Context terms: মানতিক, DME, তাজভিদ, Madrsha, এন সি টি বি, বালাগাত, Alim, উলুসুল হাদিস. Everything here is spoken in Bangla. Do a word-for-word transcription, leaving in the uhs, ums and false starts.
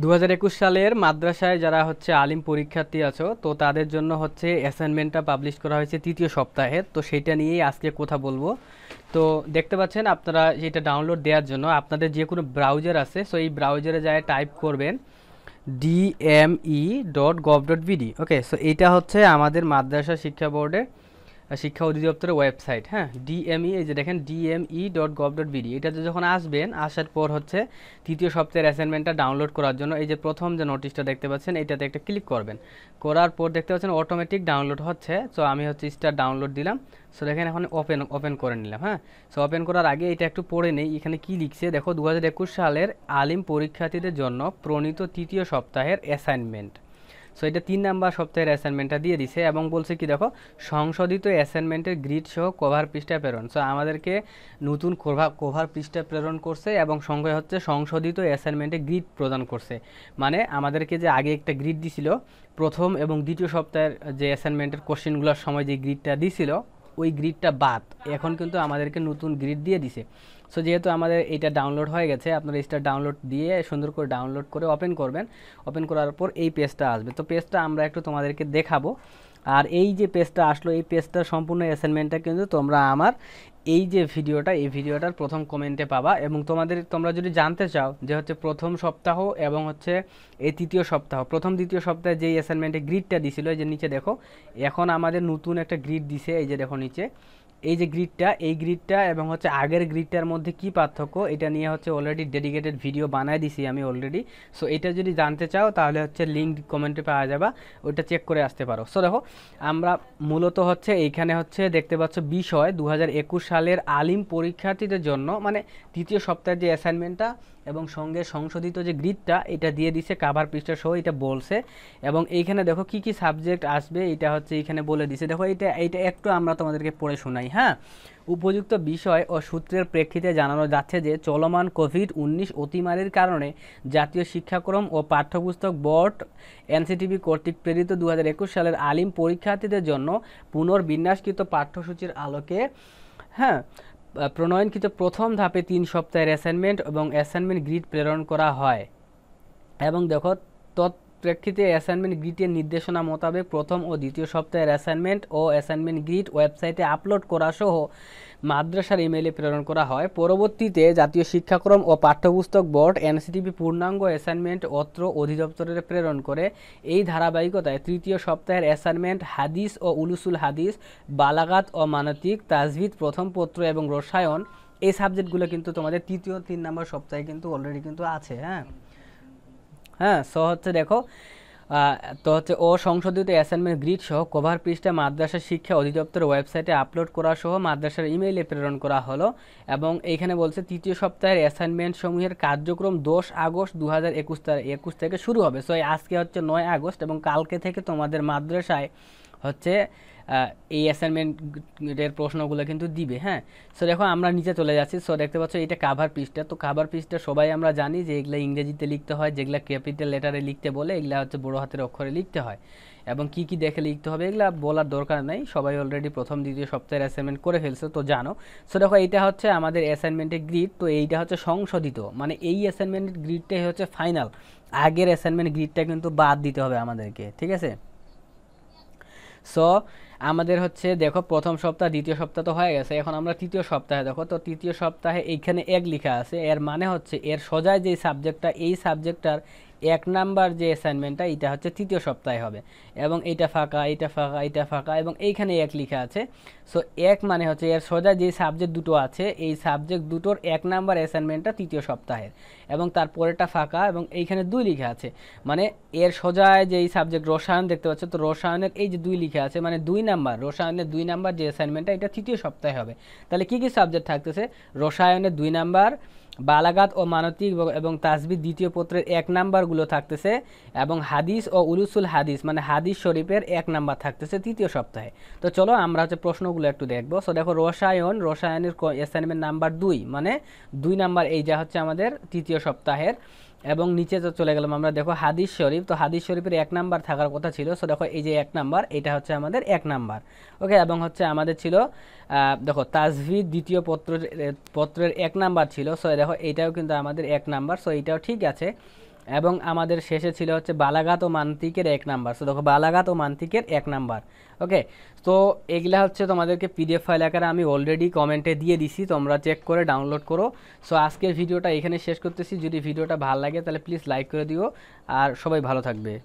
दो हज़ार इक्कीस सालेर माद्रासाय जारा होच्छे आलिम परीक्षार्थी आछो तो तादेर जोन्नो होच्छे असाइनमेंटटा पाब्लिश करा होयेछे तृतीय सप्ताहे तो सेटा निये आजके कथा बोलबो। तो देखते पाच्छेन आपनारा एटा डाउनलोड देওয়ার जोन्नो आपनादेर जे कोनो ब्राउजार आछे सो एई ब्राउजारे जाए टाइप करबेन D M E dot gov dot B D okay. So एटा होच्छे आमादेर माद्रासा शिक्षा बोर्डेर शिक्षा अधिदप्तर वेबसाइट हाँ D M E जो देखें D M E dot gov dot B D ये जो आसबें आसार पर हे तृतीय सप्ताह असाइनमेंट डाउनलोड करार प्रथम जो नोटिस देखते हैं ये एक क्लिक करबें करार पर देखते अटोमेटिक डाउनलोड हे। सो हमें हम स्टार डाउनलोड दिलाम। सो देखें एखन ओपेन ओपेन कर निलाम हाँ। सो ओपेन करार आगे ये एक पढ़े नहीं एखाने कि लिखसे देखो दो हज़ार इक्कीस सालेर आलिम परीक्षार्थीदेर जन्य प्रणीत तृतीय सप्ताहेर असाइनमेंट। सो ये तीन नम्बर सप्ताह असाइनमेंट दिए दी है और बोलते कि देखो संशोधित असाइनमेंटर ग्रिड सह कवर पृष्ठा प्रेरण। सो हमें के नतून कवर पृष्ठा प्रेरण कर संगे हे संशोधित असाइनमेंटे ग्रिड प्रदान कर माने हमें के आगे एक ग्रिड दी प्रथम और द्वितीय सप्ताह जो असाइनमेंटर कोश्चनगुलर समय जो ग्रिडटा दी ওই গ্রিডটা বাদ এখন কিন্তু আমাদেরকে নতুন গ্রিড দিয়ে দিয়েছে। সো যেহেতু আমাদের এটা ডাউনলোড হয়ে গেছে আপনারা স্টার ডাউনলোড দিয়ে সুন্দর করে ডাউনলোড করে ওপেন করবেন। ওপেন করার পর এই পেজটা আসবে। তো পেজটা আমরা একটু তোমাদেরকে দেখাবো আর এই যে পেজটা আসলো এই পেজটা সম্পূর্ণ অ্যাসাইনমেন্টটা কিন্তু তোমরা আমার এই যে ভিডিওটা এই ভিডিওটার প্রথম কমেন্টে পাবা এবং তোমাদের তোমরা যদি জানতে চাও যে হচ্ছে প্রথম সপ্তাহ এবং হচ্ছে এই তৃতীয় সপ্তাহ প্রথম দ্বিতীয় সপ্তাহে যেই অ্যাসাইনমেন্টে গ্রিডটা দিছিল এই যে নিচে দেখো এখন আমাদের নতুন একটা গ্রিড দিছে এই যে দেখো নিচে এই যে গ্রিডটা এই গ্রিডটা এবং হচ্ছে আগের গ্রিডটার মধ্যে কি পার্থক্য এটা নিয়ে হচ্ছে অলরেডি ডেডিকেটেড ভিডিও বানায় দিছি আমি অলরেডি। সো এটা যদি জানতে চাও তাহলে হচ্ছে লিংক কমেন্টে পাওয়া যাবে ওটা চেক করে আসতে পারো। সো দেখো আমরা মূলত হচ্ছে এইখানে হচ্ছে দেখতে পাচ্ছ বিষয় দুই হাজার একুশ সালের আলিম পরীক্ষার্থীদের জন্য মানে তৃতীয় সপ্তাহের যে অ্যাসাইনমেন্টটা এবং সঙ্গে সংশোধিত যে গ্রিডটা এটা দিয়ে দিছে কাভার পৃষ্ঠা সহ এটা বলছে এবং এইখানে দেখো কি কি সাবজেক্ট আসবে এটা হচ্ছে এইখানে বলে দিছে। দেখো এটা এইটা একটু আমরা তোমাদেরকে পড়ে শোনাই हाँ। उपयुक्त विषय और सूत्रेर प्रेक्षिते जानानो जाच्छे जे चलमान कोविड उन्नीस अतिमारिर कारणे जातीय शिक्षाक्रम और पाठ्यपुस्तक board N C E R T कर्तृक प्रेरित दो हज़ार एकुश सालेर आलिम परीक्षार्थीदेर जन्य पुनर्विन्यासकृत पाठ्यसूचिर आलोके हाँ প্রণয়নকৃত প্রথম ধাপে তিন সপ্তাহের অ্যাসাইনমেন্ট এবং অ্যাসাইনমেন্ট গ্রিড প্রেরণ করা হয় এবং দেখো তৎপ্রেক্ষিতে অ্যাসাইনমেন্ট গ্রিডের নির্দেশনা মোতাবেক প্রথম ও দ্বিতীয় সপ্তাহের অ্যাসাইনমেন্ট ও অ্যাসাইনমেন্ট গ্রিড ওয়েবসাইটে আপলোড করা সহ মাদ্রাসার ইমেইলে প্রেরণ করা হয়। পরবর্তীতে জাতীয় শিক্ষাক্রম ও পাঠ্যপুস্তক board এন সি টি বি পূর্ণাঙ্গ অ্যাসাইনমেন্ট অত্র অধিদপ্তরে প্রেরণ করে। এই ধারাবাহিকতায় তৃতীয় সপ্তাহের অ্যাসাইনমেন্ট হাদিস ও উলুসুল হাদিস বালাগাত ও মানতিক তাজভিদ প্রথম পত্র এবং রসায়ন এই সাবজেক্টগুলো কিন্তু তোমাদের তৃতীয় তিন নম্বর সপ্তাহে কিন্তু অলরেডি কিন্তু আছে হ্যাঁ হ্যাঁ। সো হচ্ছে দেখো तो हे असंशोधित असाइनमेंट ग्रिड सह कवर पृष्ठा माद्रासा शिक्षा अधिदप्तर वेबसाइटे आपलोड करा सह माद्रासार इमेइले प्रेरण करा हलो एबं एखाने बोलछे तृतीय सप्ताहेर असाइनमेंट समूहेर कार्यक्रम दस आगस्ट दो हज़ार एकुश एकुश थेके शुरू होबे। सो आज के होच्छे नय आगस्ट एबं कालके थेके तोमादेर माद्रासाय होच्छे এই অ্যাসাইনমেন্টের প্রশ্নগুলো কিন্তু দিবে হ্যাঁ। সো দেখো আমরা নিচে চলে যাচ্ছি। সো দেখতে পাচ্ছ এটা কাভার পৃষ্ঠা। তো কাভার পৃষ্ঠা সবাই আমরা জানি যে এগুলো ইংরেজিতে লিখতে হয় যেগুলো ক্যাপিটাল লেটারে লিখতে বলে এগুলো হচ্ছে বড় হাতের অক্ষরে লিখতে হয় এবং কি কি দেখে লিখতে হবে এগুলো বলার দরকার নাই সবাই অলরেডি প্রথম দ্বিতীয় সপ্তাহের অ্যাসাইনমেন্ট করে ফেলছে তো জানো। সো দেখো এইটা হচ্ছে আমাদের অ্যাসাইনমেন্টের গ্রিড। তো এইটা হচ্ছে সংশোধিত মানে এই অ্যাসাইনমেন্টের গ্রিডটাই হচ্ছে ফাইনাল আগের অ্যাসাইনমেন্ট গ্রিডটা কিন্তু বাদ দিতে হবে আমাদেরকে ঠিক আছে। সো আমাদের হচ্ছে দেখো প্রথম সপ্তাহ দ্বিতীয় সপ্তাহ তো হয়ে গেছে এখন আমরা তৃতীয় সপ্তাহে দেখো। তো তৃতীয় সপ্তাহে এইখানে এক লেখা আছে এর মানে হচ্ছে এর সোজায় যে সাবজেক্টটা এই সাবজেক্টটার এক নাম্বার যে অ্যাসাইনমেন্টটা এটা হচ্ছে তৃতীয় সপ্তাহে হবে এবং এইটা ফাঁকা এইটা ফাঁকা এইটা ফাঁকা এবং এইখানে এক লেখা আছে। সো এক মানে হচ্ছে এর সোজা যে সাবজেক্ট দুটো আছে এই সাবজেক্ট দুটোর এক নাম্বার অ্যাসাইনমেন্টটা তৃতীয় সপ্তাহের এবং তারপরেটা ফাঁকা এবং এইখানে দুই লেখা আছে মানে এর সোজায় যে এই সাবজেক্ট রসায়ন দেখতে পাচ্ছ তো রসায়নের এই যে দুই লেখা আছে মানে দুই নাম্বার রসায়নের দুই নাম্বার যে অ্যাসাইনমেন্টটা এটা তৃতীয় সপ্তাহে হবে। তাহলে কী কী সাবজেক্ট থাকতেছে রসায়নের দুই নাম্বার बालागात और मानतिक और तस्बीह द्वितीय पत्र एक नम्बरगुलो थाकतेछे और हादिस और उलुसुल हादिस माने हादिस शरीफेर एक नम्बर थाकतेछे तृतीय सप्ताहे। तो चलो आमरा हच्छे प्रश्नगुलो एकटू देखबो। सो देखो रसायन रसायनेर असाइनमेंट नम्बर दुई माने दुई नम्बर एई जा हच्छे आमादेर तृतीय सप्ताहेर এবং নিচে তো চলে গেলাম আমরা দেখো হাদিস শরীফ। তো হাদিস শরীফের এক নাম্বার থাকার কথা ছিল। সো দেখো এই যে এক নাম্বার এটা হচ্ছে আমাদের এক নাম্বার ওকে এবং হচ্ছে আমাদের ছিল দেখো তাজভিদ দ্বিতীয় পত্রের পত্রের এক নাম্বার ছিল। সো দেখো এটাও কিন্তু আমাদের এক নাম্বার। সো এটাও ঠিক আছে। एवं आमादेर शेषे छिलो होच्छे बालाघात ओ मानतिकेर एक नम्बर। सो देखो बालाघात ओ मानतिकेर एक नम्बर। ओके तो एगुला होच्छे तोमादेरके पीडिएफ फाइल आकारे आमी अलरेडी कमेंटे दिए दिछि, तोमरा चेक करे डाउनलोड करो। सो आजकेर भिडियोटा एखाने शेष करतेछि। जोदि भिडियोटा भालो लागे ताहले प्लिज लाइक करे दिओ। आर सबाई भालो थाकबे।